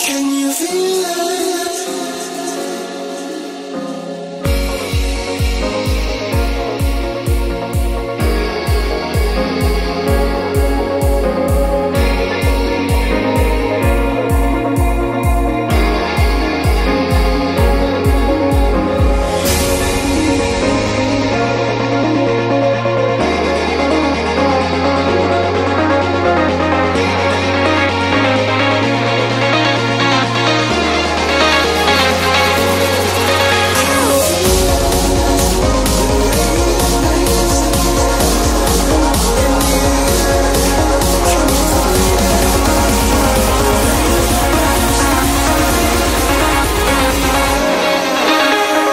Can you feel it?